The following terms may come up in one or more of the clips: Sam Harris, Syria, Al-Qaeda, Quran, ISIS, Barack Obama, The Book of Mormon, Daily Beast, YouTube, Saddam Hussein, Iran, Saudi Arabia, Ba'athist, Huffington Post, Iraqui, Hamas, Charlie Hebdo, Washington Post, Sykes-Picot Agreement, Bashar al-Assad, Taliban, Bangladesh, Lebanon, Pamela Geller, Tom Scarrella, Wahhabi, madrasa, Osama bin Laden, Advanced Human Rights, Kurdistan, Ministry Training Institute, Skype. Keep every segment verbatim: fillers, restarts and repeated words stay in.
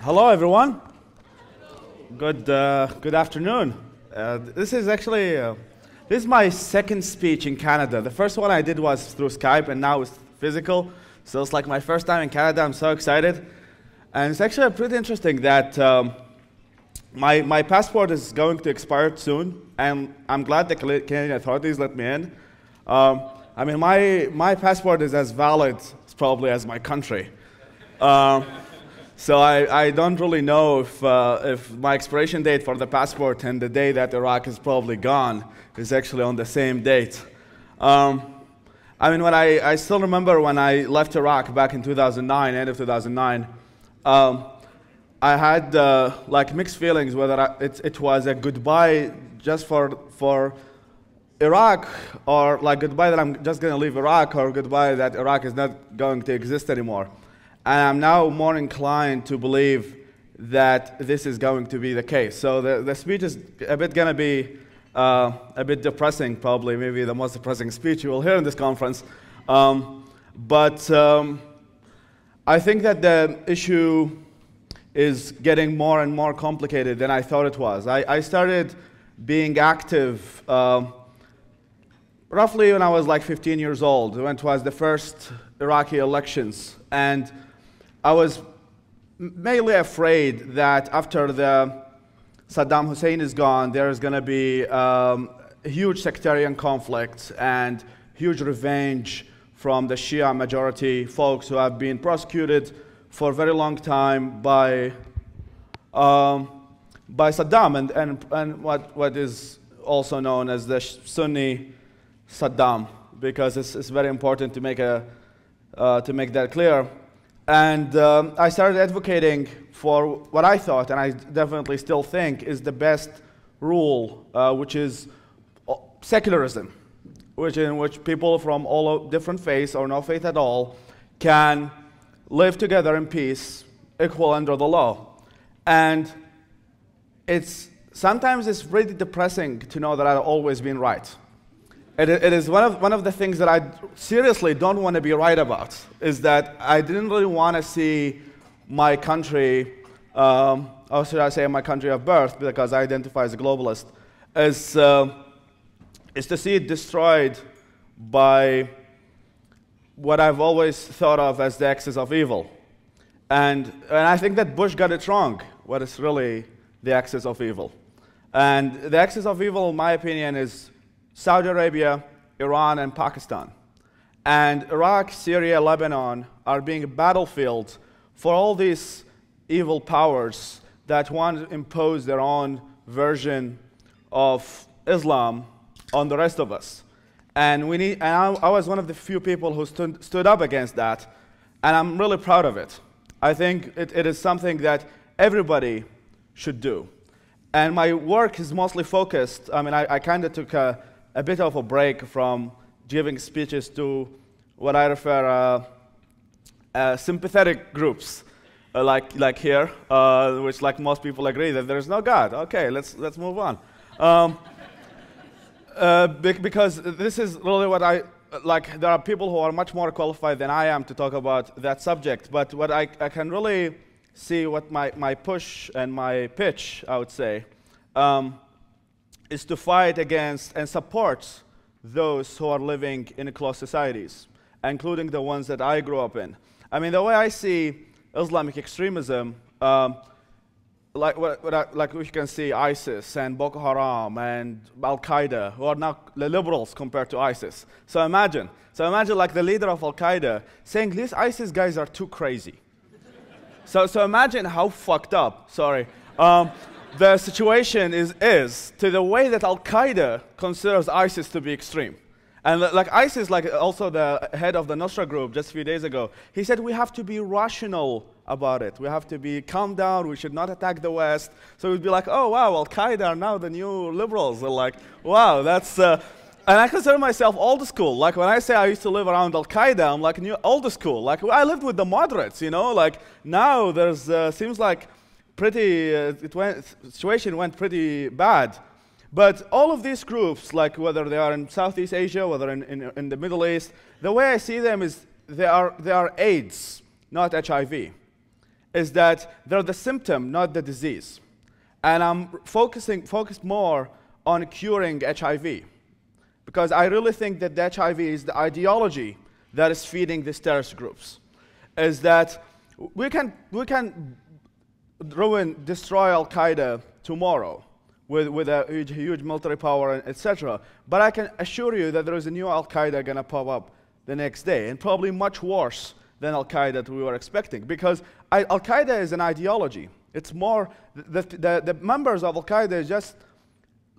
Hello, everyone. Good, uh, good afternoon. Uh, this is actually uh, this is my second speech in Canada. The first one I did was through Skype, and now it's physical. So it's like my first time in Canada. I'm so excited, and it's actually pretty interesting that um, my my passport is going to expire soon, and I'm glad the Canadian authorities let me in. Um, I mean, my my passport is as valid probably as my country. Um, So I, I don't really know if, uh, if my expiration date for the passport and the day that Iraq is probably gone is actually on the same date. Um, I mean, when I, I still remember when I left Iraq back in two thousand nine, end of two thousand nine, um, I had uh, like mixed feelings whether I, it, it was a goodbye just for, for Iraq, or like goodbye that I'm just going to leave Iraq, or goodbye that Iraq is not going to exist anymore. And I'm now more inclined to believe that this is going to be the case. So the, the speech is a bit going to be uh, a bit depressing, probably, maybe the most depressing speech you will hear in this conference. Um, but um, I think that the issue is getting more and more complicated than I thought it was. I, I started being active uh, roughly when I was like fifteen years old, when it was the first Iraqi elections. And I was mainly afraid that after the Saddam Hussein is gone, there is going to be um, a huge sectarian conflict and huge revenge from the Shia majority folks who have been prosecuted for a very long time by um, by Saddam and, and, and what, what is also known as the Sunni Saddam, because it's, it's very important to make, a, uh, to make that clear. And um, I started advocating for what I thought, and I definitely still think, is the best rule, uh, which is secularism, which in which people from all different faiths or no faith at all can live together in peace, equal under the law. And it's sometimes it's really depressing to know that I've always been right. It, it is one of, one of the things that I seriously don't want to be right about, is that I didn't really want to see my country, um, or should I say my country of birth, because I identify as a globalist, is, uh, is to see it destroyed by what I've always thought of as the axis of evil. And, and I think that Bush got it wrong, what is really the axis of evil. And the axis of evil, in my opinion, is Saudi Arabia, Iran, and Pakistan. And Iraq, Syria, Lebanon are being a battlefield for all these evil powers that want to impose their own version of Islam on the rest of us. And, we need, and I, I was one of the few people who stood, stood up against that, and I'm really proud of it. I think it, it is something that everybody should do. And my work is mostly focused, I mean, I, I kind of took a a bit of a break from giving speeches to what I refer uh, uh, sympathetic groups, uh, like like here, uh, which like most people agree that there is no God. Okay, let's let's move on, um, uh, be because this is really what I like. There are people who are much more qualified than I am to talk about that subject. But what I, I can really see what my my push and my pitch, I would say, Um, is to fight against and support those who are living in closed societies, including the ones that I grew up in. I mean, the way I see Islamic extremism, um, like, what, what I, like we can see ISIS and Boko Haram and Al-Qaeda, who are now the liberals compared to ISIS. So imagine, so imagine like the leader of Al-Qaeda saying, these ISIS guys are too crazy. so, so imagine how fucked up, sorry. Um, The situation is, is to the way that Al-Qaeda considers ISIS to be extreme. And like ISIS, like also the head of the Nusra group just a few days ago, he said we have to be rational about it. We have to be calm down. We should not attack the West. So we'd be like, oh, wow, Al-Qaeda are now the new liberals. They're like, wow, that's... Uh, and I consider myself old school. Like when I say I used to live around Al-Qaeda, I'm like new old school. Like I lived with the moderates, you know, like now there's uh, seems like pretty, uh, it went, situation went pretty bad. But all of these groups, like whether they are in Southeast Asia, whether in, in, in the Middle East, the way I see them is they are, they are AIDS, not H I V. is that they're the symptom, not the disease. And I'm focusing focused more on curing H I V, because I really think that the H I V is the ideology that is feeding these terrorist groups, is that we can, we can ruin, destroy Al-Qaeda tomorrow with, with a huge, huge military power, et cetera. But I can assure you that there is a new Al-Qaeda going to pop up the next day, and probably much worse than Al-Qaeda that we were expecting, because Al-Qaeda is an ideology. It's more, the, the, the members of Al-Qaeda is just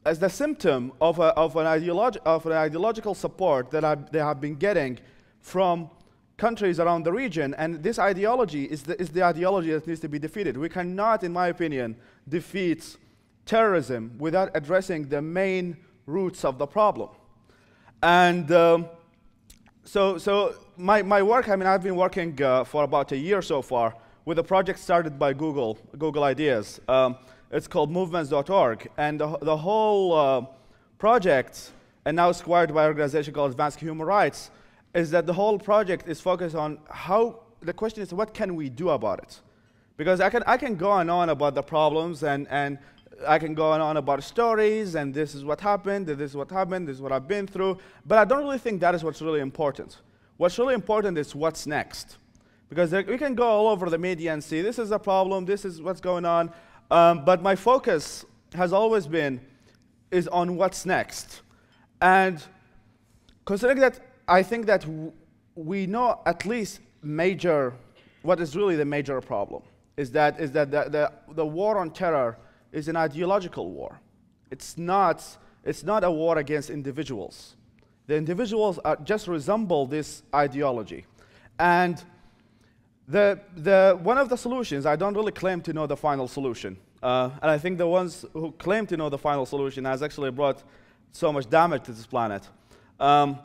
as the symptom of, a, of, an, ideologi of an ideological support that I, they have been getting from countries around the region, and this ideology is the, is the ideology that needs to be defeated. We cannot, in my opinion, defeat terrorism without addressing the main roots of the problem. And um, so, so my, my work, I mean, I've been working uh, for about a year so far with a project started by Google, Google Ideas. Um, it's called movements dot org, and the, the whole uh, project, and now squared by an organization called Advanced Human Rights, is that the whole project is focused on how, the question is, what can we do about it? Because I can, I can go on and on about the problems, and, and I can go on and on about stories, and this is what happened, and this is what happened, this is what I've been through, but I don't really think that is what's really important. What's really important is what's next. Because there, we can go all over the media and see, this is the problem, this is what's going on, um, but my focus has always been, is on what's next. And considering that I think that w we know at least major, what is really the major problem, is that, is that the, the, the war on terror is an ideological war. It's not, it's not a war against individuals. The individuals are, just resemble this ideology. And the, the, one of the solutions, I don't really claim to know the final solution, uh, and I think the ones who claim to know the final solution has actually brought so much damage to this planet. Um,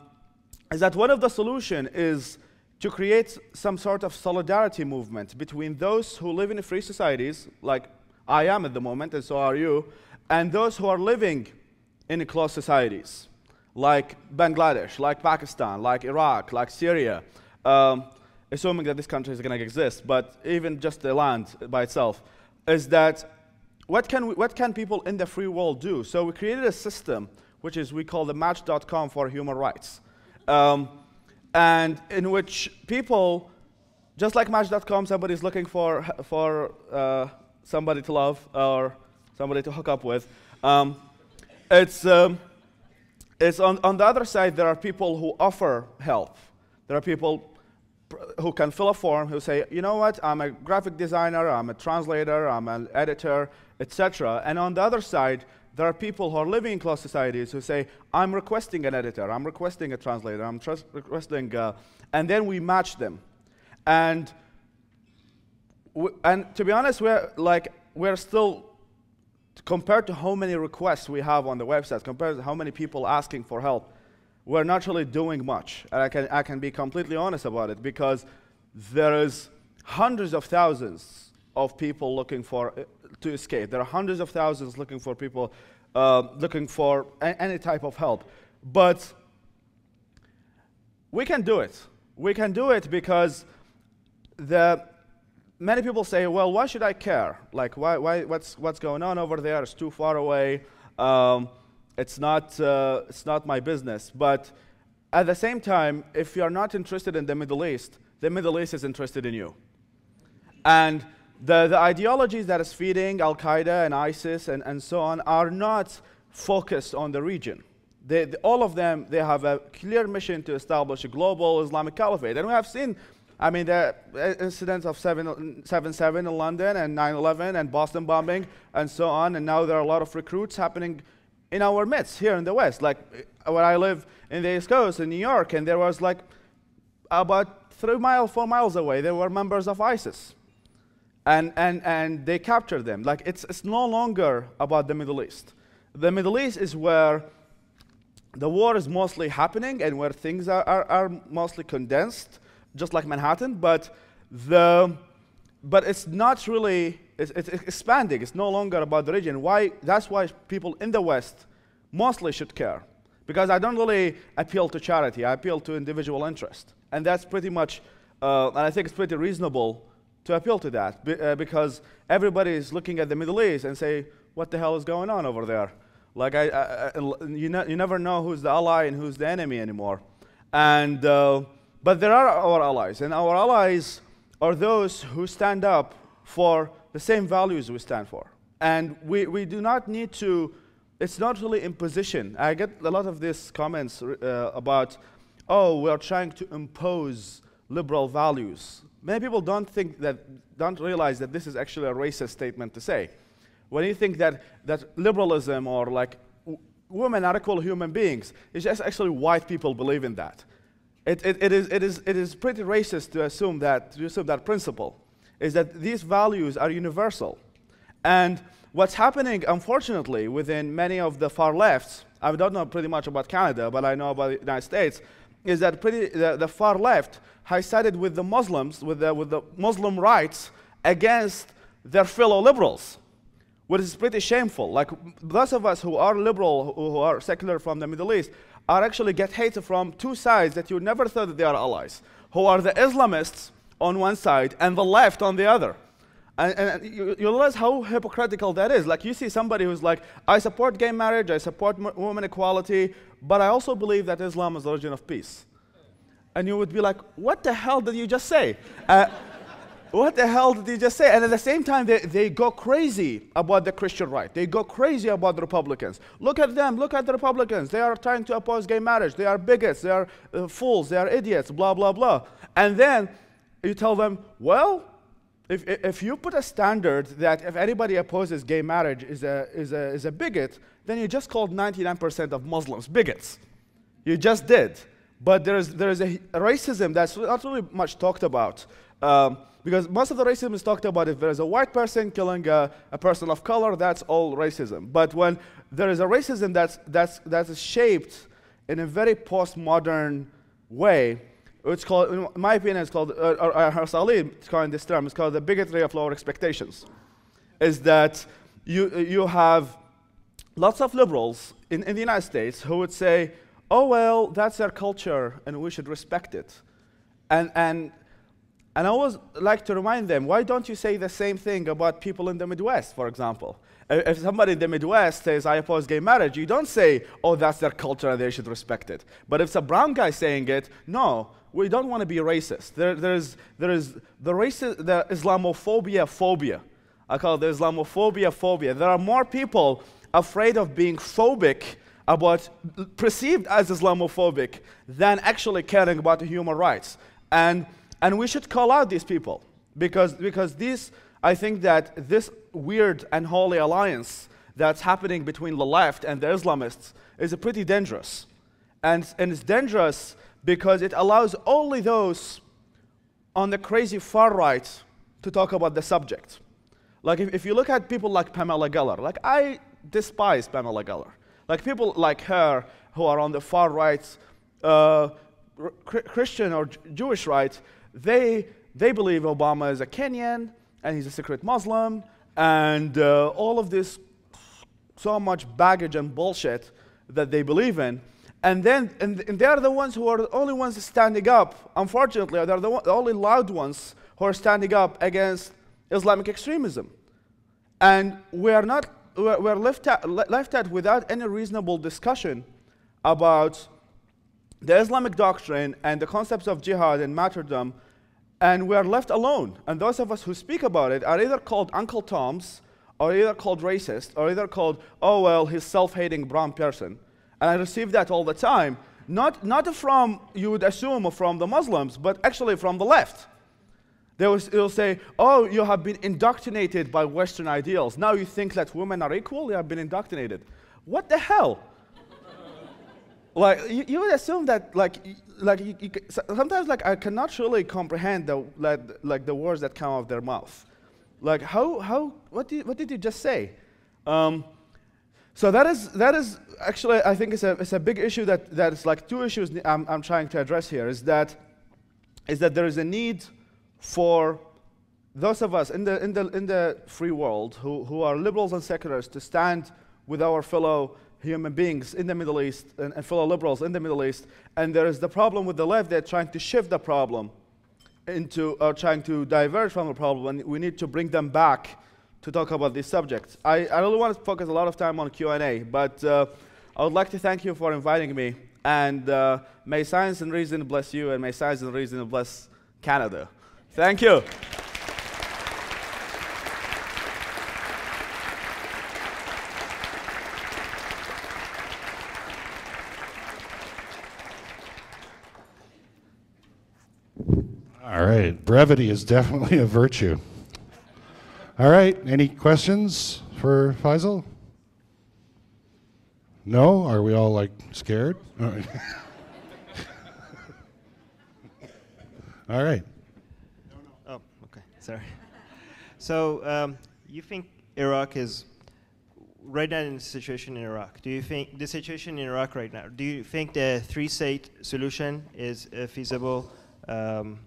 is that one of the solutions is to create some sort of solidarity movement between those who live in free societies, like I am at the moment, and so are you, and those who are living in closed societies, like Bangladesh, like Pakistan, like Iraq, like Syria, um, assuming that this country is going to exist, but even just the land by itself, is that what can, we, what can people in the free world do? So we created a system, which is we call the Match dot com for human rights. Um, and in which people, just like Match dot com, somebody's looking for, for uh, somebody to love or somebody to hook up with. Um, it's um, it's on, on the other side, there are people who offer help. There are people pr who can fill a form, who say, you know what, I'm a graphic designer, I'm a translator, I'm an editor, et cetera. And on the other side, there are people who are living in closed societies who say, I'm requesting an editor, I'm requesting a translator, I'm requesting, uh, and then we match them. And, w and to be honest, we're, like, we're still, compared to how many requests we have on the website, compared to how many people asking for help, we're not really doing much. And I can, I can be completely honest about it, because there is hundreds of thousands of people looking for to escape. There are hundreds of thousands looking for people, uh, looking for a any type of help. But we can do it. We can do it because the many people say, well, why should I care? Like, why, why, what's, what's going on over there? It's too far away. Um, it's not, uh, it's not my business. But at the same time, if you're not interested in the Middle East, the Middle East is interested in you. And The, the ideologies that is feeding Al-Qaeda and ISIS and, and so on are not focused on the region. They, the, all of them, they have a clear mission to establish a global Islamic caliphate. And we have seen, I mean, the incidents of seven seven in London and nine eleven and Boston bombing and so on. And now there are a lot of recruits happening in our midst here in the West. Like where I live in the East Coast in New York, and there was like about three miles, four miles away, there were members of ISIS. And, and, and they capture them. Like, it's, it's no longer about the Middle East. The Middle East is where the war is mostly happening and where things are, are, are mostly condensed, just like Manhattan, but, the, but it's not really, it's, it's expanding. It's no longer about the region. Why, that's why people in the West mostly should care, because I don't really appeal to charity. I appeal to individual interest. And that's pretty much, uh, and I think it's pretty reasonable to appeal to that, be, uh, because everybody is looking at the Middle East and say, what the hell is going on over there? Like, I, I, I, you, know, you never know who's the ally and who's the enemy anymore. And, uh, but there are our allies, and our allies are those who stand up for the same values we stand for. And we, we do not need to, it's not really imposition. I get a lot of these comments uh, about, oh, we're trying to impose liberal values. Many people don't think that, don't realize that this is actually a racist statement to say. When you think that, that liberalism or like w women are equal human beings, it's just actually white people believe in that. It, it, it, is, it, is, it is pretty racist to assume that, to assume that principle, is that these values are universal. And what's happening, unfortunately, within many of the far lefts, I don't know pretty much about Canada, but I know about the United States, is that pretty, the, the far left has sided with the Muslims, with the, with the Muslim rights against their fellow liberals, which is pretty shameful. Like, those of us who are liberal, who are secular from the Middle East, are actually get hated from two sides that you never thought that they are allies, who are the Islamists on one side and the left on the other. And, and you, you realize how hypocritical that is. Like, you see somebody who's like, I support gay marriage, I support m women equality, but I also believe that Islam is the religion of peace. And you would be like, what the hell did you just say? Uh, what the hell did you just say? And at the same time, they, they go crazy about the Christian right. They go crazy about the Republicans. Look at them, look at the Republicans. They are trying to oppose gay marriage. They are bigots, they are uh, fools, they are idiots, blah, blah, blah. And then you tell them, well, If, if you put a standard that if anybody opposes gay marriage is a, is a, is a bigot, then you just called ninety-nine percent of Muslims bigots. You just did. But there is, there is a racism that's not really much talked about. Um, because most of the racism is talked about if there is a white person killing a, a person of color, that's all racism. But when there is a racism that's, that's, that's shaped in a very postmodern way, it's called, in my opinion, it's called, uh, or Ayaan Hirsi Ali coined this term, it's called the bigotry of lower expectations. Is that you, you have lots of liberals in, in the United States who would say, oh, well, that's their culture and we should respect it. And, and, and I always like to remind them, why don't you say the same thing about people in the Midwest, for example? If somebody in the Midwest says, I oppose gay marriage, you don't say, oh, that's their culture and they should respect it. But if it's a brown guy saying it, no. We don't want to be racist. There, there is, there is the, racist, the Islamophobia phobia. I call it the Islamophobia phobia. There are more people afraid of being phobic about perceived as Islamophobic than actually caring about the human rights. And, and we should call out these people because, because these, I think that this weird and holy alliance that's happening between the left and the Islamists is pretty dangerous. And, and it's dangerous because it allows only those on the crazy far right to talk about the subject. Like, if, if you look at people like Pamela Geller, like, I despise Pamela Geller. Like, people like her who are on the far right, uh, Christian or Jewish right, they, they believe Obama is a Kenyan, and he's a secret Muslim, and uh, all of this so much baggage and bullshit that they believe in. And then, and, and they are the ones who are the only ones standing up, unfortunately, they're the, one, the only loud ones who are standing up against Islamic extremism. And we are not, we're, we're left, at, left at without any reasonable discussion about the Islamic doctrine and the concepts of jihad and martyrdom, and we are left alone. And those of us who speak about it are either called Uncle Toms, or either called racist, or either called, oh, well, he's self-hating brown person. And I receive that all the time, not, not from, you would assume, from the Muslims, but actually from the left. They will, they will say, oh, you have been indoctrinated by Western ideals. Now you think that women are equal? You have been indoctrinated. What the hell? Like, you, you would assume that, like, like you, you, sometimes like, I cannot really comprehend the, like, like, the words that come out of their mouth. Like, how, how, what, do you, what did you just say? Um, So that is, that is actually, I think it's a, it's a big issue that, that it's like two issues I'm, I'm trying to address here, is that, is that there is a need for those of us in the, in the, in the free world who, who are liberals and seculars to stand with our fellow human beings in the Middle East and, and fellow liberals in the Middle East, and there is the problem with the left, they're trying to shift the problem into uh, trying to diverge from the problem, and we need to bring them back to talk about these subjects. I, I don't want to focus a lot of time on Q and A, but uh, I would like to thank you for inviting me, and uh, may science and reason bless you, and may science and reason bless Canada. Thank you. All right, brevity is definitely a virtue. All right, any questions for Faisal? No? Are we all like scared? All right. All right. Oh, okay, sorry. So um, you think Iraq is right now in the situation in Iraq. Do you think the situation in Iraq right now, do you think the three-state solution is a feasible um,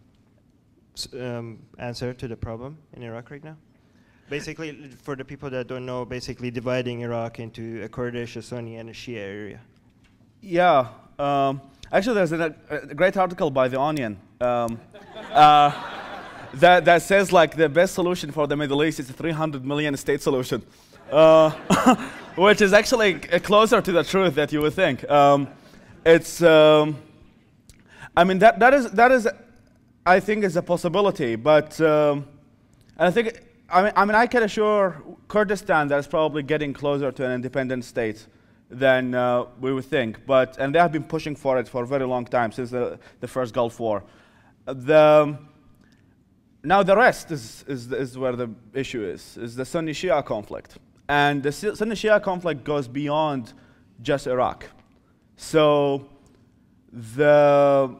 Um, answer to the problem in Iraq right now? Basically, for the people that don't know, basically dividing Iraq into a Kurdish, a Sunni, and a Shia area. Yeah. Um, actually, there's a, a great article by The Onion um, uh, that, that says, like, the best solution for the Middle East is a three hundred million state solution, uh, which is actually closer to the truth that you would think. Um, it's, um, I mean, that, that is, that is I think it's a possibility, but um, I think, I mean, I mean, I can assure Kurdistan that it's probably getting closer to an independent state than uh, we would think, but, and they have been pushing for it for a very long time, since the, the first Gulf War. The, now the rest is, is, is where the issue is, is the Sunni-Shia conflict. And the Sunni-Shia conflict goes beyond just Iraq. So the...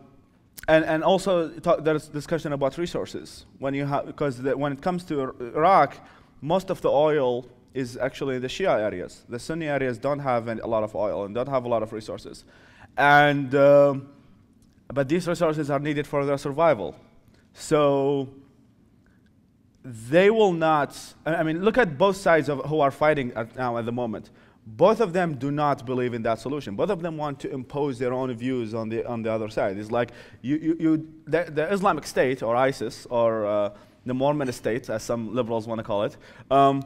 And, and also, there's discussion about resources. When you ha because the, when it comes to Iraq, most of the oil is actually in the Shia areas. The Sunni areas don't have an, a lot of oil and don't have a lot of resources. And, um, but these resources are needed for their survival. So they will not, I mean, look at both sides of who are fighting at now at the moment. Both of them do not believe in that solution. Both of them want to impose their own views on the on the other side. It's like you, you, you the, the Islamic State or ISIS or uh, the Mormon State, as some liberals want to call it. Um,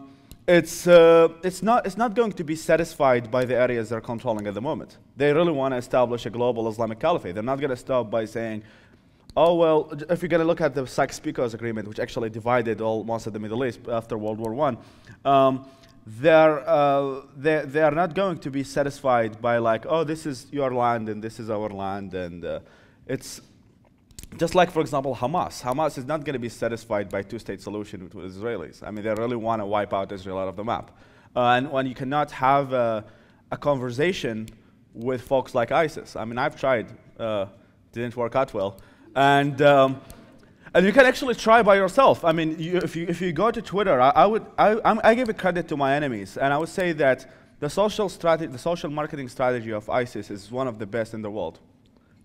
it's uh, it's not it's not going to be satisfied by the areas they're controlling at the moment. They really want to establish a global Islamic caliphate. They're not going to stop by saying, "Oh well, if you're going to look at the Sykes-Picot Agreement, which actually divided all most of the Middle East after World War One." Um, They're, uh, they, they are not going to be satisfied by like, oh, this is your land and this is our land. And uh, it's just like, for example, Hamas. Hamas is not going to be satisfied by two-state solution with, with Israelis. I mean, they really want to wipe out Israel out of the map. Uh, and when you cannot have a, a conversation with folks like ISIS. I mean, I've tried. Uh, didn't work out well. And... Um, And you can actually try by yourself. I mean, you, if, you, if you go to Twitter, I, I would I, I'm, I give a credit to my enemies, and I would say that the social strategy, the social marketing strategy of ISIS is one of the best in the world.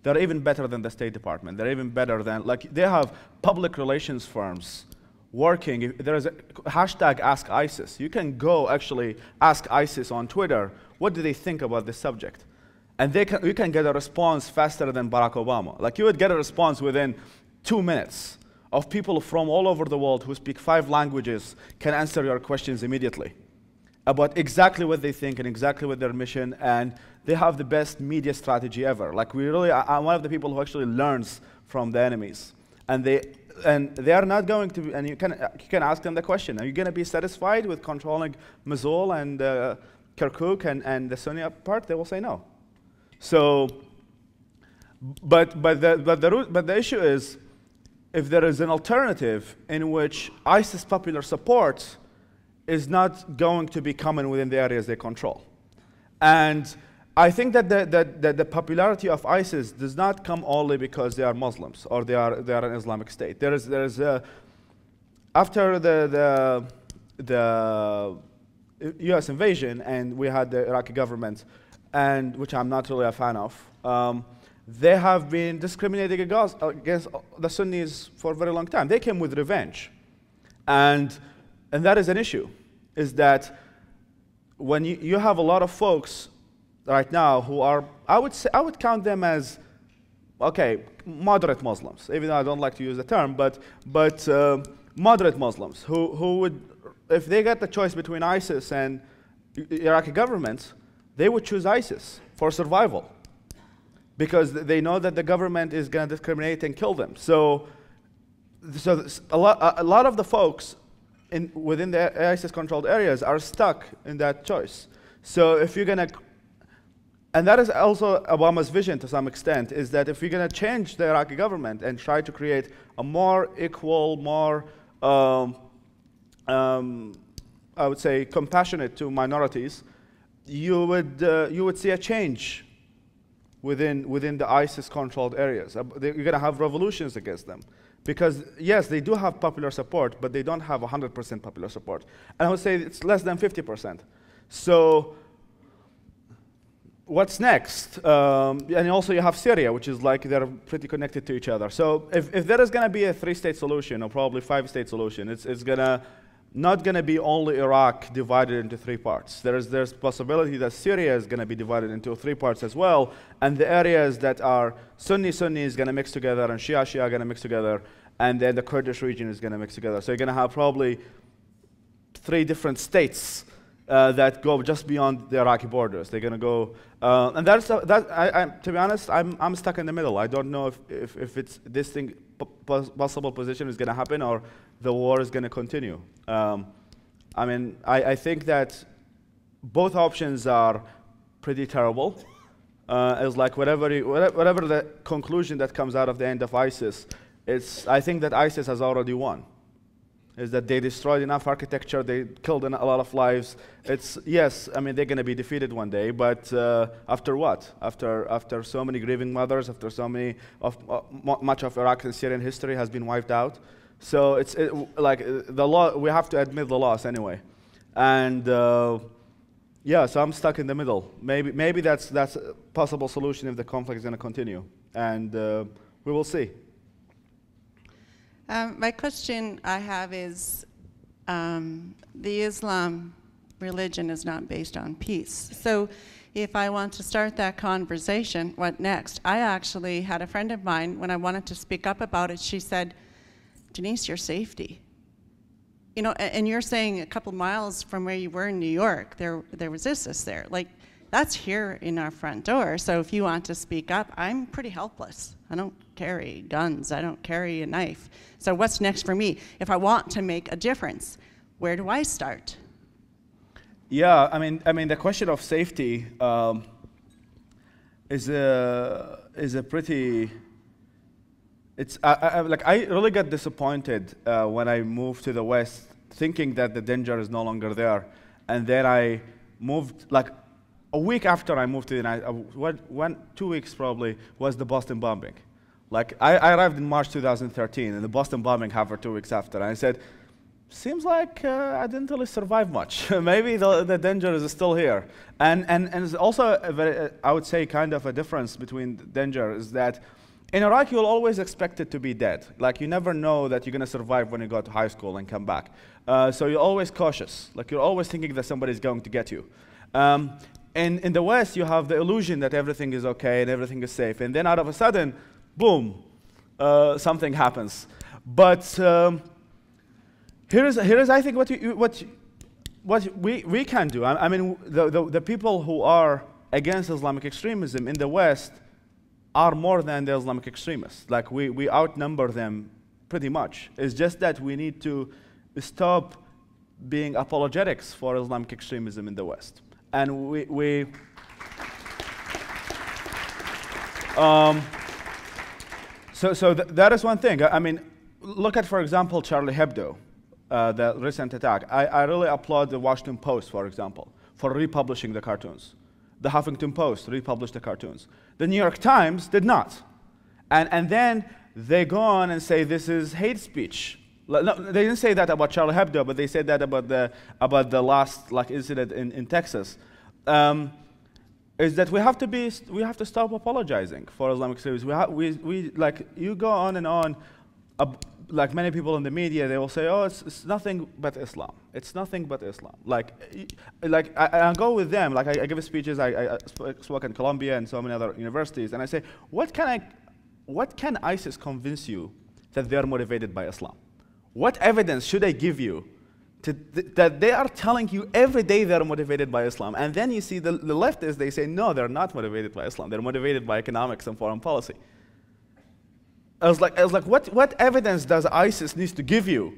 They're even better than the State Department. They're even better than, like, they have public relations firms working. If there is a hashtag Ask ISIS. You can go actually ask ISIS on Twitter, what do they think about this subject? And they can, you can get a response faster than Barack Obama. Like, you would get a response within two minutes of people from all over the world who speak five languages can answer your questions immediately about exactly what they think and exactly what their mission, and they have the best media strategy ever. Like, we really, I'm one of the people who actually learns from the enemies, and they, and they are not going to, and you can, you can ask them the question, are you going to be satisfied with controlling Mosul and uh, Kirkuk and, and the Sunni part? They will say no. So, but, but, the, but, the, but the issue is, if there is an alternative in which ISIS popular support is not going to be common within the areas they control. And I think that the, that, that the popularity of ISIS does not come only because they are Muslims or they are, they are an Islamic State. There is, there is a, after the, the, the U S invasion, and we had the Iraqi government, and which I'm not really a fan of, um, they have been discriminating against, against the Sunnis for a very long time. They came with revenge. And, and that is an issue, is that when you, you have a lot of folks right now who are, I would say, I would count them as okay, moderate Muslims, even though I don't like to use the term, but, but uh, moderate Muslims who, who would, if they got the choice between ISIS and Iraqi governments, they would choose ISIS for survival because they know that the government is going to discriminate and kill them. So, so a, lot, a lot of the folks in, within the ISIS-controlled areas are stuck in that choice. So if you're going to, and that is also Obama's vision to some extent, is that if you're going to change the Iraqi government and try to create a more equal, more, um, um, I would say, compassionate to minorities, you would, uh, you would see a change within, within the ISIS-controlled areas. Uh, they, you're going to have revolutions against them. Because, yes, they do have popular support, but they don't have one hundred percent popular support. And I would say it's less than fifty percent. So what's next? Um, and also you have Syria, which is like they're pretty connected to each other. So if, if there is going to be a three-state solution, or probably five-state solution, it's, it's gonna, not going to be only Iraq divided into three parts. There is, there's possibility that Syria is going to be divided into three parts as well, and the areas that are Sunni-Sunni is going to mix together, and Shia-Shia are going to mix together, and then the Kurdish region is going to mix together. So you're going to have probably three different states Uh, that go just beyond the Iraqi borders. They're going to go, uh, and that's uh, that. I, I, to be honest, I'm I'm stuck in the middle. I don't know if if, if it's this thing possible position is going to happen or the war is going to continue. Um, I mean, I, I think that both options are pretty terrible. Uh, it's like whatever you, whatever the conclusion that comes out of the end of ISIS, it's I think that ISIS has already won. Is that they destroyed enough architecture, they killed a lot of lives. It's, yes, I mean, they're going to be defeated one day, but uh, after what? After after so many grieving mothers, after so many, of uh, much of Iraq and Syrian history has been wiped out. So it's it, like, the lo we have to admit the loss anyway. And uh, yeah, so I'm stuck in the middle. Maybe maybe that's, that's a possible solution if the conflict is going to continue. And uh, we will see. Um, my question I have is, um, the Islam religion is not based on peace. So if I want to start that conversation, what next? I actually had a friend of mine, when I wanted to speak up about it, she said, Denise, your safety. You know, and you're saying a couple miles from where you were in New York, there, there was ISIS there. Like, that's here in our front door. So if you want to speak up, I'm pretty helpless. I don't carry guns, I don't carry a knife. So what's next for me? If I want to make a difference, where do I start? Yeah, I mean, I mean, the question of safety um, is a is a pretty. It's I, I, like I really got disappointed uh, when I moved to the West, thinking that the danger is no longer there, and then I moved like. A week after I moved to the United States, uh, one, two weeks probably, was the Boston bombing. Like, I, I arrived in March two thousand thirteen, and the Boston bombing happened two weeks after. And I said, seems like uh, I didn't really survive much. Maybe the, the danger is still here. And, and, and it's also, a very, I would say, kind of a difference between danger is that in Iraq, you'll always expect it to be dead. Like, you never know that you're going to survive when you go to high school and come back. Uh, so you're always cautious. Like, you're always thinking that somebody's going to get you. Um, And in the West, you have the illusion that everything is okay and everything is safe. And then out of a sudden, boom, uh, something happens. But um, here is, here is, I think, what, you, what, what we, we can do. I, I mean, the, the, the people who are against Islamic extremism in the West are more than the Islamic extremists. Like, we, we outnumber them pretty much. It's just that we need to stop being apologetics for Islamic extremism in the West. And we, we um, so, so th that is one thing. I, I mean, look at, for example, Charlie Hebdo, uh, the recent attack. I, I really applaud the Washington Post, for example, for republishing the cartoons. The Huffington Post republished the cartoons. The New York Times did not. And, and then they go on and say this is hate speech. No, they didn't say that about Charlie Hebdo, but they said that about the about the last like incident in in Texas. Um, is that we have to be we have to stop apologizing for Islamic extremism. We ha we we like you go on and on, uh, like many people in the media, they will say, oh, it's, it's nothing but Islam. It's nothing but Islam. Like, like I, I go with them. Like I, I give speeches. I, I spoke in Columbia and so many other universities, and I say, what can I what can ISIS convince you that they are motivated by Islam? What evidence should I give you to th that they are telling you every day they are motivated by Islam? And then you see the, the leftists, they say, no, they're not motivated by Islam. They're motivated by economics and foreign policy. I was like, I was like what, what evidence does ISIS need to give you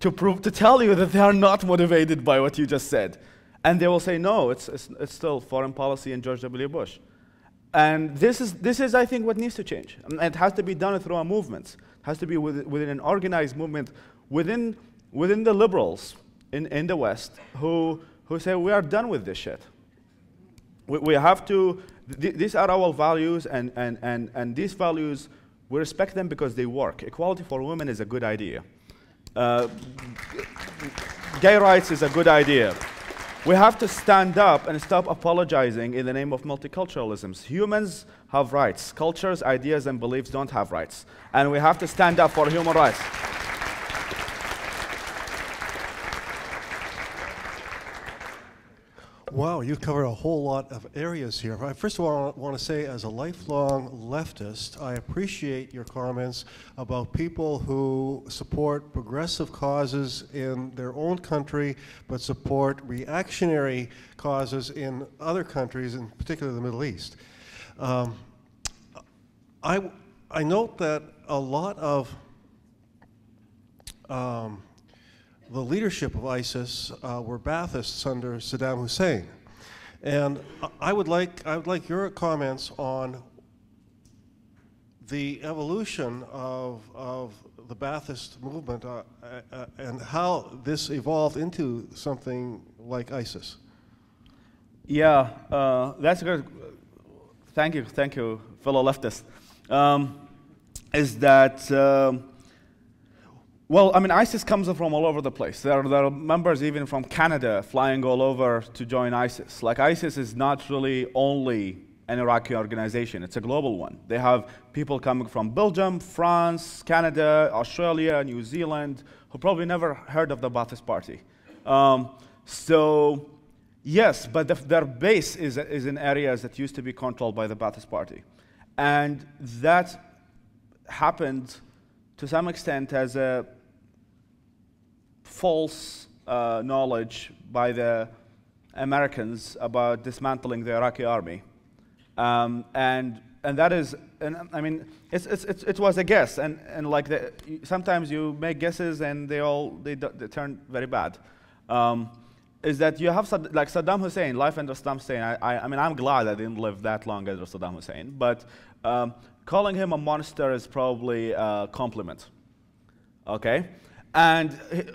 to, prove, to tell you that they are not motivated by what you just said? And they will say, no, it's, it's, it's still foreign policy and George W. Bush. And this is, this is, I think, what needs to change. And it has to be done through our movements. It has to be with, within an organized movement, within, within the liberals in, in the West, who, who say, we are done with this shit. We, we have to, th these are our values, and, and, and, and these values, we respect them because they work. Equality for women is a good idea. Uh, gay rights is a good idea. We have to stand up and stop apologizing in the name of multiculturalism. Humans have rights. Cultures, ideas, and beliefs don't have rights. And we have to stand up for human rights. Wow, you covered a whole lot of areas here. First of all, I want to say, as a lifelong leftist, I appreciate your comments about people who support progressive causes in their own country, but support reactionary causes in other countries, in particular the Middle East. Um, I, I note that a lot of um, the leadership of ISIS uh, were Baathists under Saddam Hussein, and I would like I would like your comments on the evolution of of the Baathist movement uh, uh, and how this evolved into something like ISIS. Yeah, uh, that's good. Thank you, thank you, fellow leftists. Um, is that? Um, Well, I mean, ISIS comes from all over the place. There are, there are members even from Canada flying all over to join ISIS. Like, ISIS is not really only an Iraqi organization. It's a global one. They have people coming from Belgium, France, Canada, Australia, New Zealand, who probably never heard of the Ba'athist Party. Um, so, yes, but the, their base is, is in areas that used to be controlled by the Ba'athist Party. And that happened to some extent as a false uh, knowledge by the Americans about dismantling the Iraqi army, um, and and that is, and I mean, it's, it's, it's, it was a guess, and and like the, sometimes you make guesses and they all they, they turn very bad. Um, is that you have like Saddam Hussein, life under Saddam Hussein? I, I I mean, I'm glad I didn't live that long under Saddam Hussein, but um, calling him a monster is probably a compliment. Okay. And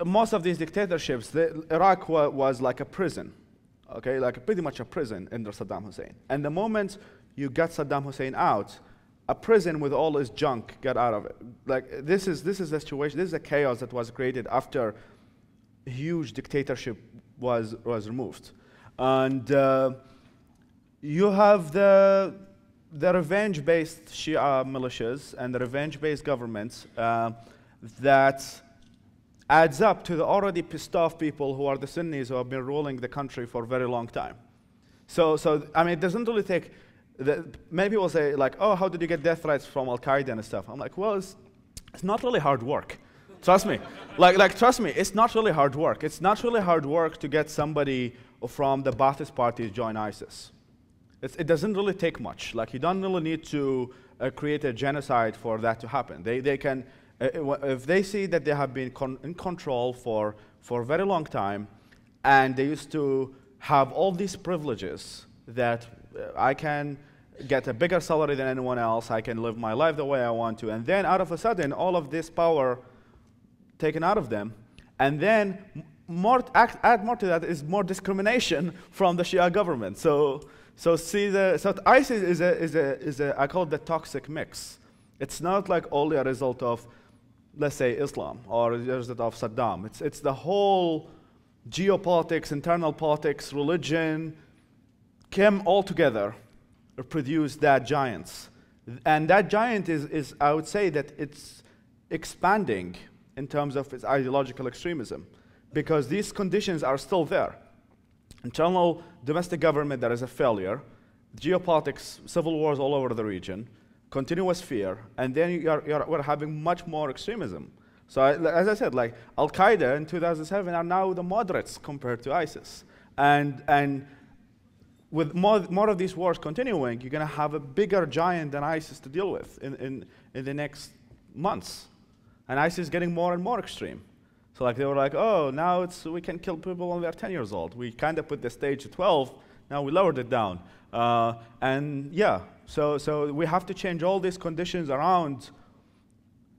most of these dictatorships, the, Iraq wa was like a prison, okay, like pretty much a prison under Saddam Hussein. And the moment you got Saddam Hussein out, a prison with all his junk got out of it. Like, this is this is the situation. This is the chaos that was created after a huge dictatorship was was removed, and uh, you have the the revenge-based Shia militias and the revenge-based governments uh, that adds up to the already pissed off people who are the Sunnis who have been ruling the country for a very long time. So, so I mean, it doesn't really take, the, many people say like, oh, how did you get death threats from Al-Qaeda and stuff? I'm like, well, it's, it's not really hard work. Trust me, like, like, trust me, it's not really hard work. It's not really hard work to get somebody from the Ba'athist Party to join ISIS. It's, it doesn't really take much. Like, you don't really need to uh, create a genocide for that to happen. They, they can, if they see that they have been con in control for, for a very long time, and they used to have all these privileges that I can get a bigger salary than anyone else, I can live my life the way I want to, and then out of a sudden, all of this power taken out of them, and then more act, add more to that is more discrimination from the Shia government. So, so see the, so ISIS is a, is a, is a, I call it the toxic mix. It's not like only a result of, let's say, Islam or a result of Saddam. It's, it's the whole geopolitics, internal politics, religion came all together to produce that giant. And that giant is, is, I would say that it's expanding in terms of its ideological extremism, because these conditions are still there. Internal domestic government that is a failure, geopolitics, civil wars all over the region, continuous fear, and then you are, you are, we're having much more extremism. So I, as I said, like Al-Qaeda in two thousand seven are now the moderates compared to ISIS. And, and with more, more of these wars continuing, you're going to have a bigger giant than ISIS to deal with in, in, in the next months. And ISIS is getting more and more extreme. So like they were like, oh, now it's, we can kill people when they're ten years old. We kind of put the stage to twelve. Now we lowered it down. Uh, and yeah, so, so we have to change all these conditions around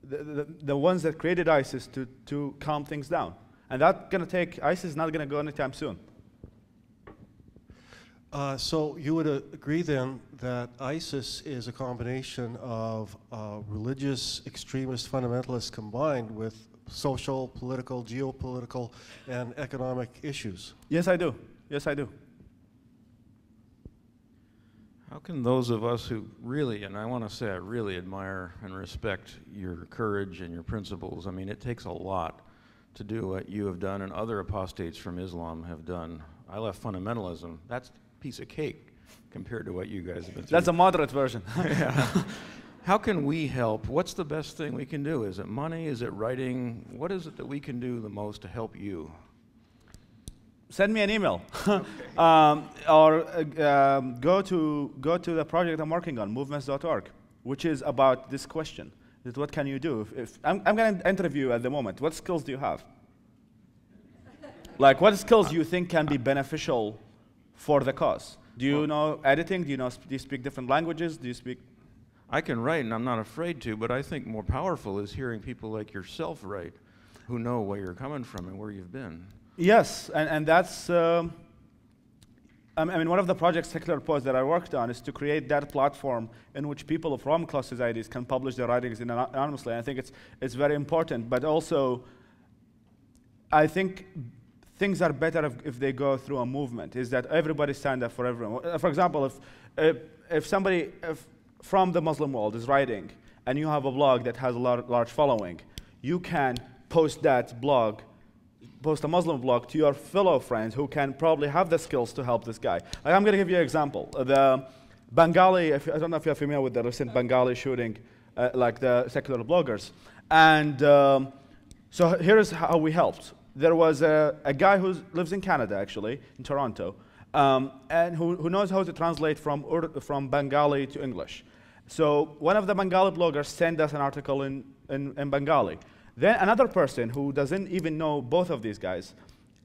the, the, the ones that created ISIS to, to calm things down. And that's going to take, ISIS is not going to go anytime soon. Uh, so you would uh, agree then that ISIS is a combination of uh, religious extremist fundamentalists combined with social, political, geopolitical, and economic issues? Yes, I do. Yes, I do. How can those of us who really, and I want to say I really admire and respect your courage and your principles. I mean, it takes a lot to do what you have done and other apostates from Islam have done. I left fundamentalism. That's a piece of cake compared to what you guys have been doing. That's a moderate version. Yeah. How can we help? What's the best thing we can do? Is it money? Is it writing? What is it that we can do the most to help you? Send me an email, okay. um, or uh, um, go to go to the project I'm working on, movements dot org, which is about this question: that what can you do? If, if I'm, I'm going to interview you at the moment. What skills do you have? Like, what skills do you think can be beneficial for the cause? Do you well, know editing? Do you know? Do you speak different languages? Do you speak? I can write, and I'm not afraid to. But I think more powerful is hearing people like yourself write, who know where you're coming from and where you've been. Yes, and, and that's, um, I mean, one of the projects, Secular Post, that I worked on is to create that platform in which people of Roman-class societies can publish their writings anonymously. I think it's, it's very important, but also I think things are better if, if they go through a movement, is that everybody stands up for everyone. For example, if, if, if somebody if from the Muslim world is writing and you have a blog that has a lar large following, you can post that blog post a Muslim blog to your fellow friends who can probably have the skills to help this guy. Like, I'm going to give you an example. The Bengali, if, I don't know if you're familiar with the recent Bengali shooting, uh, like the secular bloggers. And um, so here's how we helped. There was a, a guy who lives in Canada, actually, in Toronto, um, and who, who knows how to translate from, from Bengali to English. So one of the Bengali bloggers sent us an article in, in, in Bengali. Then another person who doesn't even know both of these guys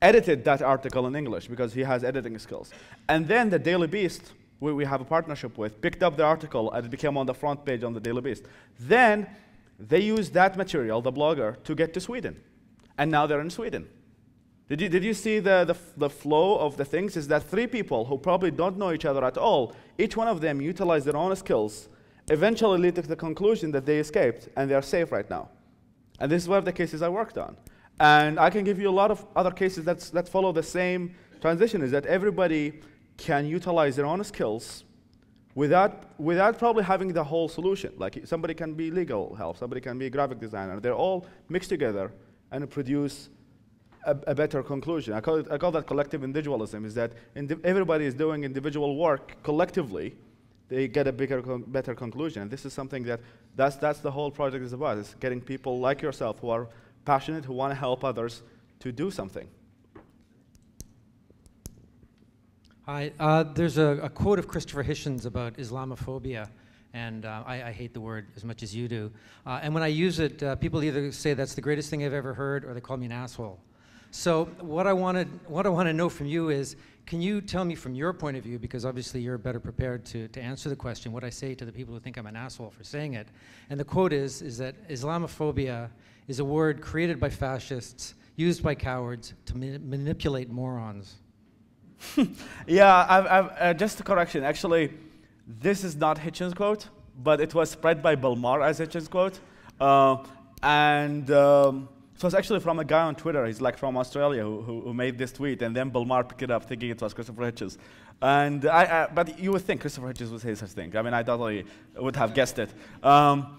edited that article in English because he has editing skills. And then the Daily Beast, who we have a partnership with, picked up the article and it became on the front page on the Daily Beast. Then they used that material, the blogger, to get to Sweden. And now they're in Sweden. Did you, did you see the, the, the flow of the things? Is that three people who probably don't know each other at all, each one of them utilized their own skills, eventually lead to the conclusion that they escaped and they are safe right now. And this is one of the cases I worked on. And I can give you a lot of other cases that's, that follow the same transition, is that everybody can utilize their own skills without, without probably having the whole solution. Like somebody can be legal help, somebody can be a graphic designer. They're all mixed together and produce a, a better conclusion. I call, it, I call that collective individualism, is that everybody is doing individual work collectively. They get a bigger, con better conclusion. And this is something that that's, that's the whole project is about. It's getting people like yourself who are passionate, who want to help others to do something. Hi. Uh, there's a, a quote of Christopher Hitchens about Islamophobia. And uh, I, I hate the word as much as you do. Uh, and when I use it, uh, people either say that's the greatest thing I've ever heard or they call me an asshole. So what I wanted, what I want to know from you is, can you tell me from your point of view, because obviously you're better prepared to, to answer the question, what I say to the people who think I'm an asshole for saying it. And the quote is, is that Islamophobia is a word created by fascists, used by cowards to ma manipulate morons. Yeah, I've, I've, uh, just a correction. Actually, this is not Hitchens' quote, but it was spread by Bill Maher as Hitchens' quote. Uh, and... Um, So it's actually from a guy on Twitter. He's like from Australia who, who, who made this tweet, and then Bill Maher picked it up thinking it was Christopher Hitchens. And I, I, but you would think Christopher Hitchens would say such thing. I mean, I totally would have guessed it. Um,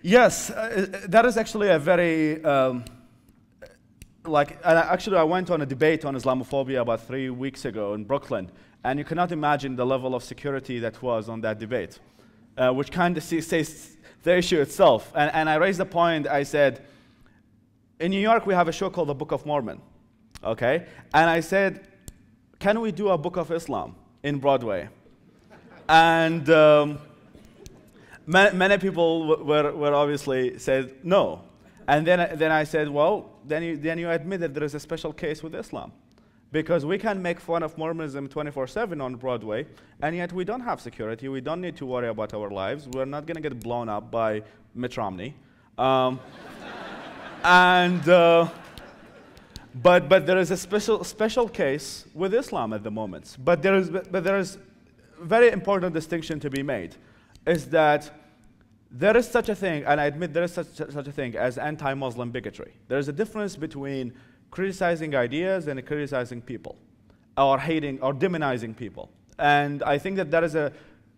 yes, uh, that is actually a very, um, like, and I, actually I went on a debate on Islamophobia about three weeks ago in Brooklyn, and you cannot imagine the level of security that was on that debate. uh, which kind of says the issue itself. And, and I raised the point, I said, in New York, we have a show called The Book of Mormon, okay? And I said, can we do a Book of Islam in Broadway? And um, many, many people were, were obviously said no. And then, then I said, well, then you, then you admit that there is a special case with Islam, because we can make fun of Mormonism twenty-four seven on Broadway, and yet we don't have security. We don't need to worry about our lives. We're not going to get blown up by Mitt Romney. Um, And, uh, but, but there is a special, special case with Islam at the moment. But there is, but there is a very important distinction to be made, is that there is such a thing, and I admit there is such, such a thing as anti-Muslim bigotry. There is a difference between criticizing ideas and criticizing people, or hating, or demonizing people. And I think that that is a,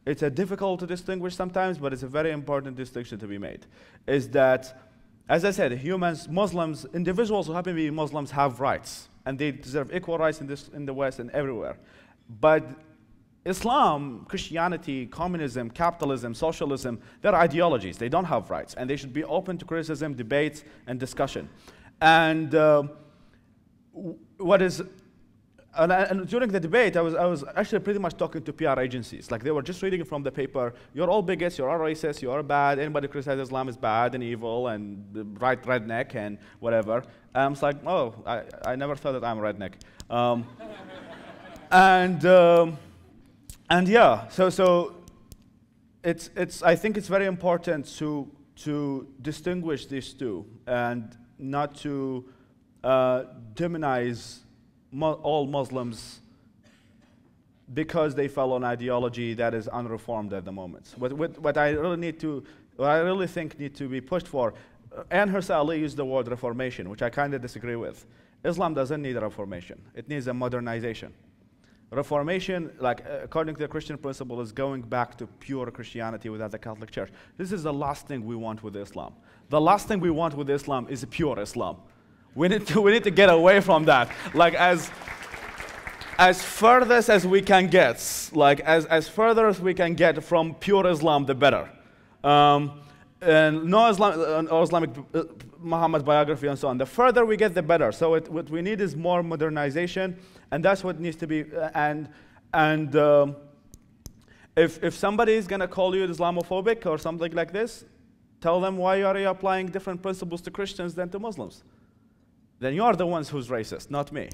it's a difficult to distinguish sometimes, but it's a very important distinction to be made, is that, as I said, humans, Muslims, individuals who happen to be Muslims have rights, and they deserve equal rights in, this, in the West and everywhere. But Islam, Christianity, communism, capitalism, socialism, they're ideologies. They don't have rights, and they should be open to criticism, debate, and discussion. And uh, what is, and, and during the debate, I was, I was actually pretty much talking to P R agencies. Like, they were just reading from the paper, you're all bigots, you're all racist, you're all bad, anybody who criticizes Islam is bad and evil and right redneck and whatever. And I was like, oh, I, I never thought that I'm a redneck. Um, and, um, and yeah, so, so it's, it's, I think it's very important to, to distinguish these two and not to uh, demonize all Muslims because they fell on ideology that is unreformed at the moment. What, what, what I really need to, what I really think need to be pushed for, Ayaan Hirsi Ali used the word reformation, which I kind of disagree with. Islam doesn't need a reformation. It needs a modernization. Reformation, like according to the Christian principle, is going back to pure Christianity without the Catholic Church. This is the last thing we want with Islam. The last thing we want with Islam is pure Islam. We need to, we need to get away from that, like as, as furthest as we can get, like as, as further as we can get from pure Islam, the better. Um, and no Islam, uh, Islamic uh, Muhammad biography and so on. The further we get, the better. So it, what we need is more modernization, and that's what needs to be, uh, and, and um, if, if somebody is gonna call you Islamophobic or something like this, tell them why are you applying different principles to Christians than to Muslims. Then you're the ones who's racist, not me.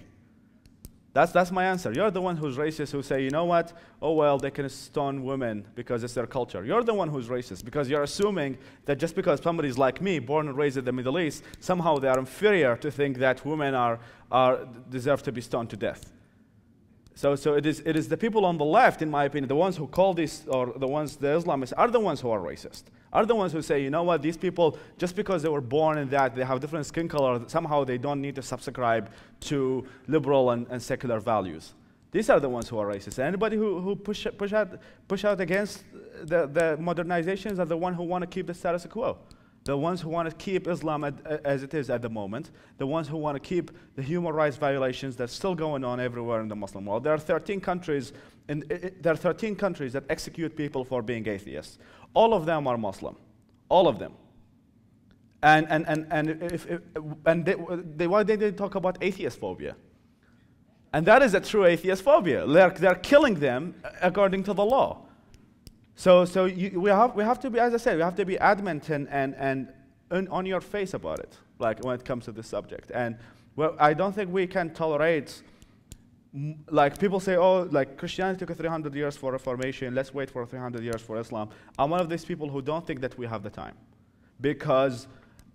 That's, that's my answer. You're the one who's racist who say, you know what, oh well, they can stone women because it's their culture. You're the one who's racist because you're assuming that just because somebody's like me, born and raised in the Middle East, somehow they are inferior to think that women are, are, deserve to be stoned to death. So, so it, is, it is the people on the left, in my opinion, the ones who call these, or the ones, the Islamists, are the ones who are racist. Are the ones who say, you know what, these people, just because they were born in that, they have different skin color, somehow they don't need to subscribe to liberal and, and secular values. These are the ones who are racist. And anybody who, who push, push, out, push out against the, the modernizations are the ones who want to keep the status quo. The ones who want to keep Islam at, as it is at the moment. The ones who want to keep the human rights violations that's still going on everywhere in the Muslim world. There are thirteen countries, in, there are thirteen countries that execute people for being atheists. All of them are Muslim, all of them. And, and, and, and, if, if, and they, they, why did they talk about atheist phobia? And that is a true atheist phobia. They're, they're killing them according to the law. So, so you, we, have, we have to be, as I said, we have to be adamant and, and, and, and on your face about it, like when it comes to this subject. And well, I don't think we can tolerate, like people say, oh, like Christianity took three hundred years for Reformation, let's wait for three hundred years for Islam. I'm one of these people who don't think that we have the time, because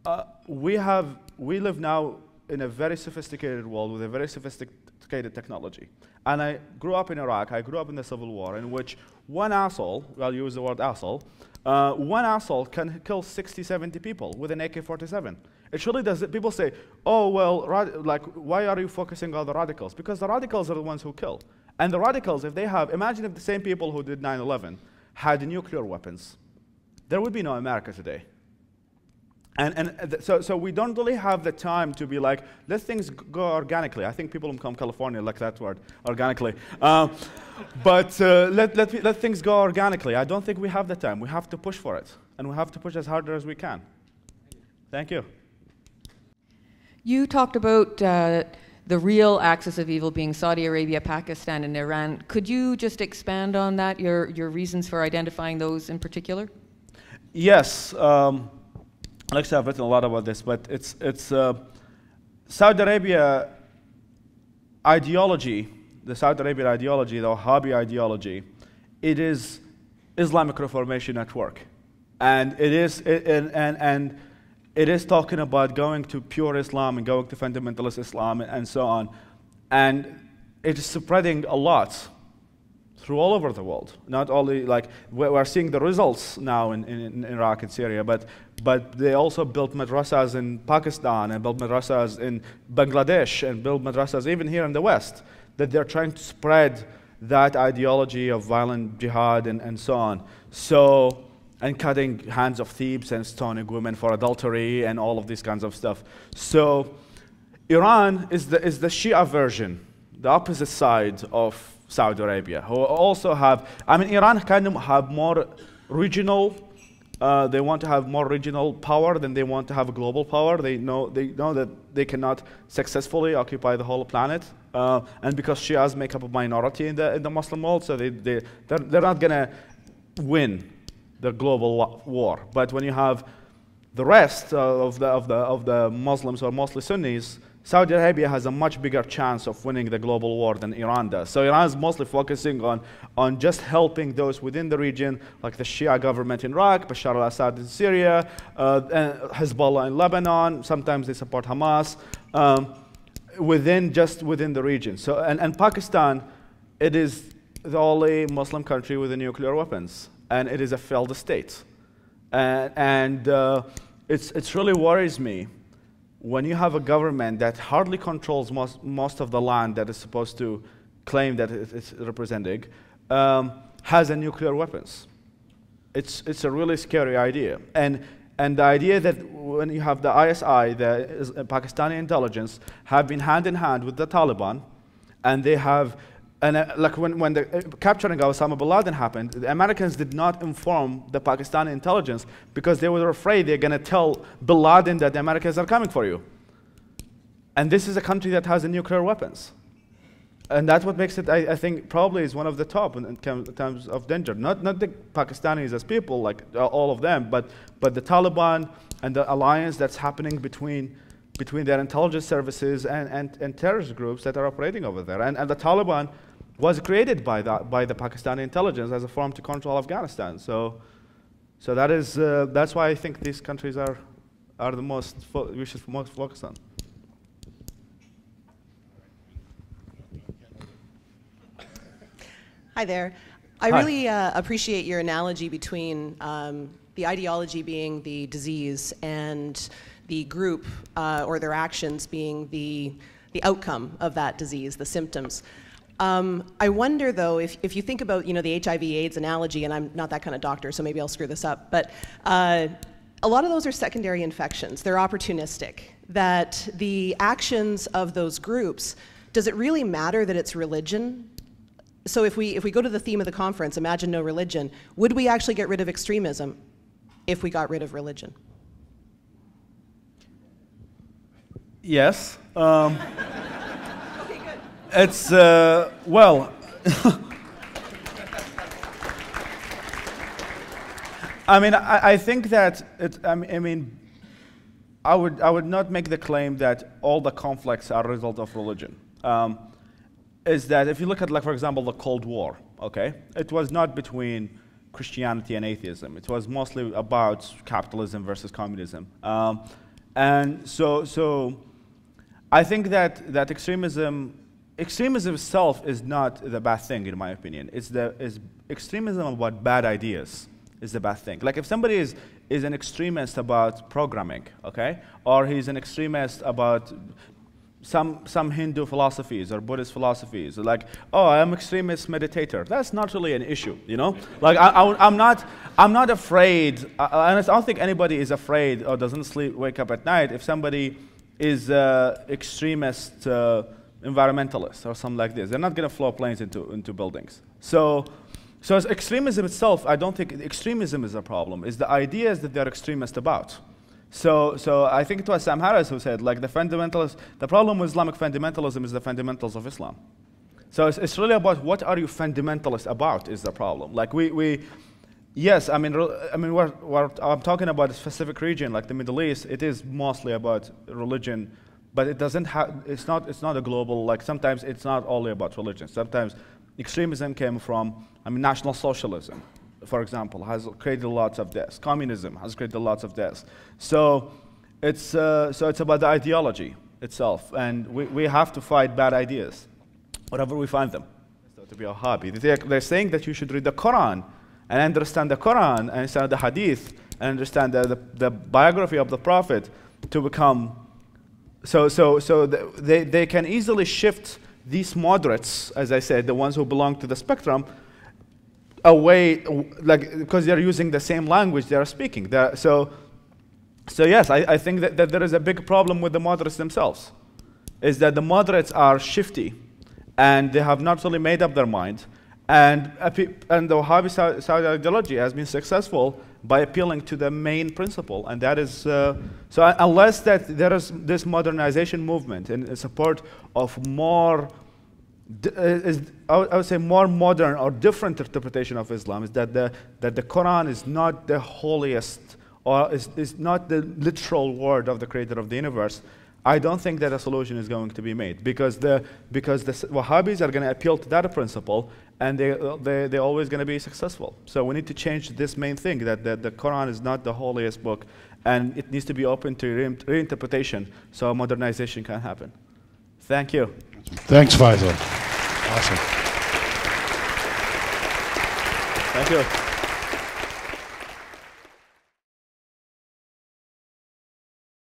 uh, we have, we live now in a very sophisticated world with a very sophisticated technology. And I grew up in Iraq, I grew up in the Civil War, in which one asshole, I'll use the word asshole, uh, one asshole can kill sixty, seventy people with an A K forty-seven. It really does. People say, oh, well, like, why are you focusing on the radicals? Because the radicals are the ones who kill. And the radicals, if they have, imagine if the same people who did nine eleven had nuclear weapons, there would be no America today. And, and so, so we don't really have the time to be like, let things go organically. I think people from California like that word, organically. Uh, but uh, let, let, let things go organically. I don't think we have the time. We have to push for it. And we have to push as hard as we can. Thank you. You talked about uh, the real axis of evil being Saudi Arabia, Pakistan, and Iran. Could you just expand on that, your, your reasons for identifying those in particular? Yes. Um, Actually, I've written a lot about this, but it's, it's uh, Saudi Arabia ideology, the Saudi Arabian ideology, the Wahhabi ideology, it is Islamic Reformation at work. And it is, it, and, and, and it is talking about going to pure Islam and going to fundamentalist Islam and so on. And it is spreading a lot through all over the world. Not only, like, we're seeing the results now in, in, in Iraq and Syria, but, but they also built madrasas in Pakistan and built madrasas in Bangladesh and built madrasas even here in the West, that they're trying to spread that ideology of violent jihad and, and so on. So, and cutting hands of thieves and stoning women for adultery and all of these kinds of stuff. So, Iran is the, is the Shia version, the opposite side of Saudi Arabia, who also have, I mean, Iran kind of have more regional, uh, they want to have more regional power than they want to have a global power. They know, they know that they cannot successfully occupy the whole planet. Uh, and because Shias make up a minority in the, in the Muslim world, so they, they, they're, they're not going to win the global war. But when you have the rest of the, of the, of the Muslims, or mostly Sunnis, Saudi Arabia has a much bigger chance of winning the global war than Iran does. So Iran is mostly focusing on, on just helping those within the region, like the Shia government in Iraq, Bashar al-Assad in Syria, uh, and Hezbollah in Lebanon. Sometimes they support Hamas, um, within, just within the region. So, and, and Pakistan, it is the only Muslim country with the nuclear weapons, and it is a failed state. And, and uh, it's, it's really worries me when you have a government that hardly controls most, most of the land that is supposed to claim that it, it's representing, um, has a nuclear weapons. It's, it's a really scary idea. And, and the idea that when you have the I S I, the Pakistani intelligence, have been hand in hand with the Taliban, and they have, and uh, like when, when the uh, capturing of Osama bin Laden happened, the Americans did not inform the Pakistani intelligence because they were afraid they're going to tell bin Laden that the Americans are coming for you. And this is a country that has nuclear weapons. And that's what makes it, I, I think, probably is one of the top in, in terms of danger. Not, not the Pakistanis as people, like uh, all of them, but, but the Taliban and the alliance that's happening between between their intelligence services and, and, and terrorist groups that are operating over there. And, and the Taliban was created by the, by the Pakistani intelligence as a form to control Afghanistan. So, so that is, uh, that's why I think these countries are, are the most, fo we should most focus on. Hi there. I Hi. really uh, appreciate your analogy between um, the ideology being the disease and the group uh, or their actions being the, the outcome of that disease, the symptoms. Um, I wonder though, if, if you think about, you know, the H I V AIDS analogy, and I'm not that kind of doctor, so maybe I'll screw this up, but uh, a lot of those are secondary infections. They're opportunistic. That the actions of those groups, does it really matter that it's religion? So if we, if we go to the theme of the conference, imagine no religion, would we actually get rid of extremism if we got rid of religion? Yes. Um, okay, good. It's, uh, well, I mean, I, I think that, it, I mean, I would, I would not make the claim that all the conflicts are a result of religion. Um, is that if you look at, like, for example, the Cold War, okay? It was not between Christianity and atheism. It was mostly about capitalism versus communism. Um, and so, so, I think that, that extremism, extremism itself is not the bad thing, in my opinion. It's the is extremism about bad ideas is the bad thing. Like if somebody is, is an extremist about programming, okay? Or he's an extremist about some some Hindu philosophies or Buddhist philosophies, like, oh, I'm extremist meditator. That's not really an issue, you know. Like I, I, I'm not I'm not afraid, I, and I don't think anybody is afraid or doesn't sleep wake up at night if somebody is uh, extremist uh, environmentalist or something like this. They're not going to floor planes into into buildings. So. So as extremism itself, I don't think extremism is a problem. It's the ideas that they're extremist about. So, so I think it was Sam Harris who said, like, the fundamentalists, the problem with Islamic fundamentalism is the fundamentals of Islam. So it's, it's really about what are you fundamentalist about is the problem. Like we, we yes, I mean, I mean, what, what I'm talking about a specific region like the Middle East. It is mostly about religion. But it doesn't have, it's not, it's not a global, like sometimes it's not only about religion. Sometimes extremism came from, I mean, National Socialism, for example, has created lots of deaths. Communism has created lots of deaths. So it's, uh, so it's about the ideology itself. And we, we have to fight bad ideas, wherever we find them. It's not to be a hobby. They're, they're saying that you should read the Quran and understand the Quran and understand the Hadith and understand the, the, the biography of the Prophet to become. So, so, so th they, they can easily shift these moderates, as I said, the ones who belong to the spectrum, away, like, because they're using the same language they are speaking. They're, so, so yes, I, I think that, that there is a big problem with the moderates themselves, is that the moderates are shifty, and they have not really made up their mind, and, and the Wahhabi Saudi ideology has been successful by appealing to the main principle, and that is, uh, so uh, unless that there is this modernization movement in support of more, d uh, is, I, would, I would say more modern or different interpretation of Islam, is that the, that the Quran is not the holiest, or is, is not the literal word of the creator of the universe, I don't think that a solution is going to be made, because the, because the Wahhabis are gonna appeal to that principle, and they, they, they're always going to be successful. So we need to change this main thing, that, that the Quran is not the holiest book, and it needs to be open to re reinterpretation so modernization can happen. Thank you. Thanks, Faisal. Awesome. Thank you.